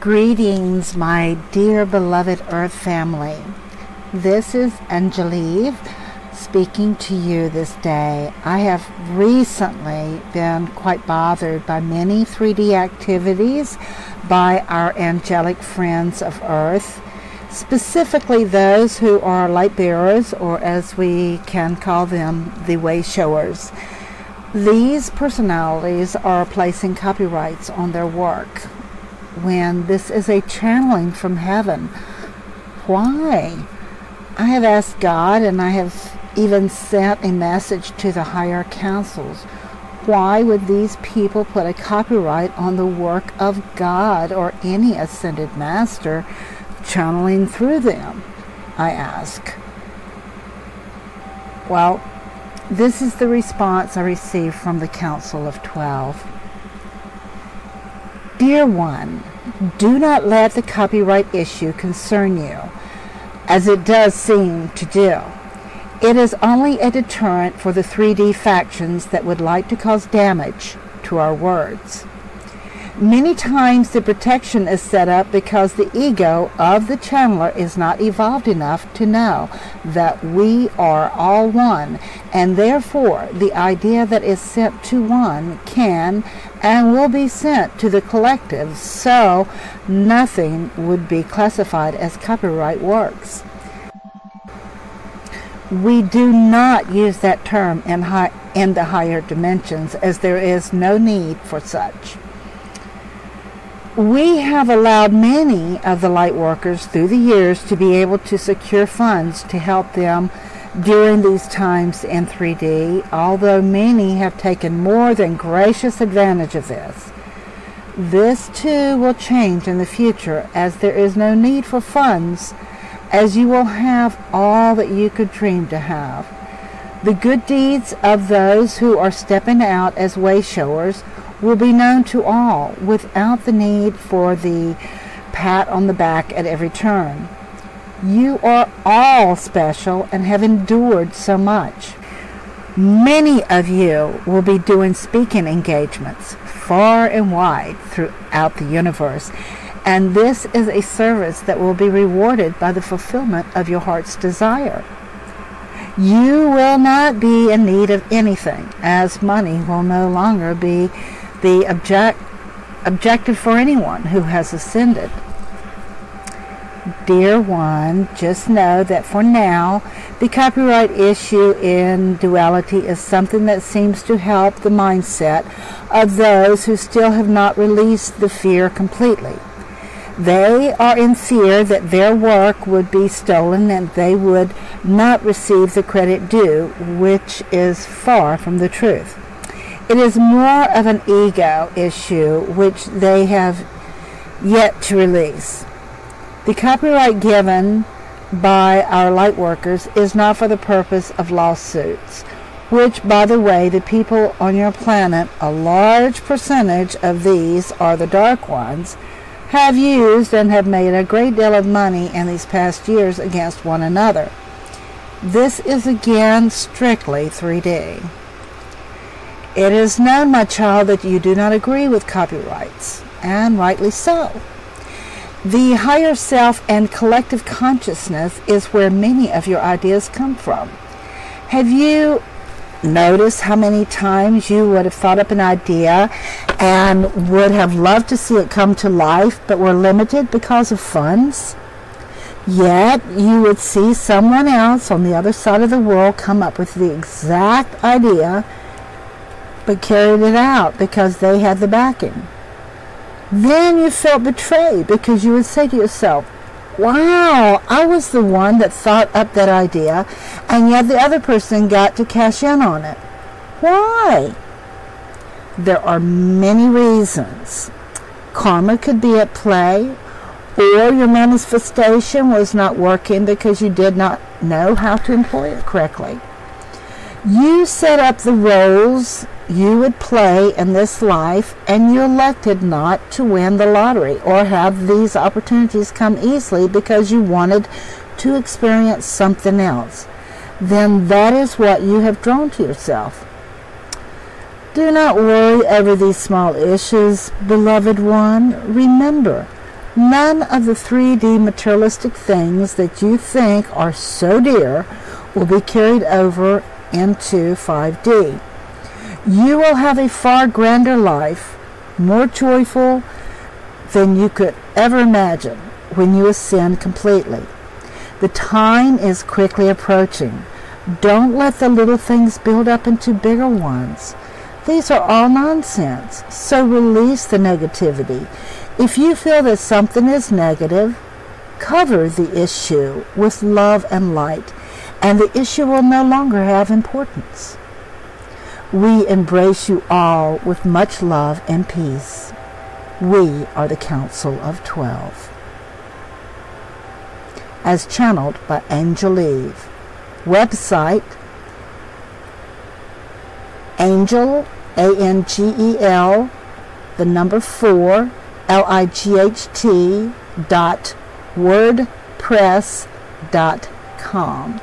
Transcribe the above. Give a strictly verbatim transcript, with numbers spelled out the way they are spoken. Greetings, my dear beloved Earth family. This is Angeleve speaking to you this day. I have recently been quite bothered by many three D activities by our angelic friends of Earth, specifically those who are light bearers, or as we can call them, the way showers. These personalities are placing copyrights on their work, when this is a channeling from heaven. Why? I have asked God, and I have even sent a message to the higher councils. Why would these people put a copyright on the work of God or any ascended master channeling through them? I ask. Well, this is the response I received from the Council of Twelve. Dear one, do not let the copyright issue concern you, as it does seem to do. It is only a deterrent for the three D factions that would like to cause damage to our words. Many times the protection is set up because the ego of the channeler is not evolved enough to know that we are all one, and therefore the idea that is sent to one can and will be sent to the collective, so nothing would be classified as copyright works. We do not use that term in, high, in the higher dimensions, as there is no need for such. We have allowed many of the light workers through the years to be able to secure funds to help them during these times in three D, although many have taken more than gracious advantage of this. This too will change in the future, as there is no need for funds, as you will have all that you could dream to have. The good deeds of those who are stepping out as way showers will be known to all without the need for the pat on the back at every turn. You are all special and have endured so much. Many of you will be doing speaking engagements far and wide throughout the universe, and this is a service that will be rewarded by the fulfillment of your heart's desire. You will not be in need of anything, as money will no longer be the object, objective for anyone who has ascended. Dear one, just know that for now, the copyright issue in duality is something that seems to help the mindset of those who still have not released the fear completely. They are in fear that their work would be stolen and they would not receive the credit due, which is far from the truth. It is more of an ego issue which they have yet to release. The copyright given by our light workers is not for the purpose of lawsuits, which, by the way, the people on your planet, a large percentage of these are the dark ones, have used and have made a great deal of money in these past years against one another. This is again strictly three D. It is known, my child, that you do not agree with copyrights, and rightly so. The higher self and collective consciousness is where many of your ideas come from. Have you noticed how many times you would have thought up an idea and would have loved to see it come to life, but were limited because of funds? Yet you would see someone else on the other side of the world come up with the exact idea, but carried it out because they had the backing. Then you felt betrayed, because you would say to yourself, wow, I was the one that thought up that idea, and yet the other person got to cash in on it. Why? There are many reasons. Karma could be at play, or your manifestation was not working because you did not know how to employ it correctly. You set up the roles you would play in this life, and you elected not to win the lottery or have these opportunities come easily because you wanted to experience something else. Then that is what you have drawn to yourself. Do not worry over these small issues, beloved one. Remember, None of the three D materialistic things that you think are so dear will be carried over into five D. You will have a far grander life, more joyful than you could ever imagine when you ascend completely. The time is quickly approaching. Don't let the little things build up into bigger ones. These are all nonsense, so release the negativity. If you feel that something is negative, cover the issue with love and light, and the issue will no longer have importance. We embrace you all with much love and peace. We are the Council of Twelve. As channeled by Angeleve. Website Angel, A N G E L, the number four, L I G H T dot wordpress dot com.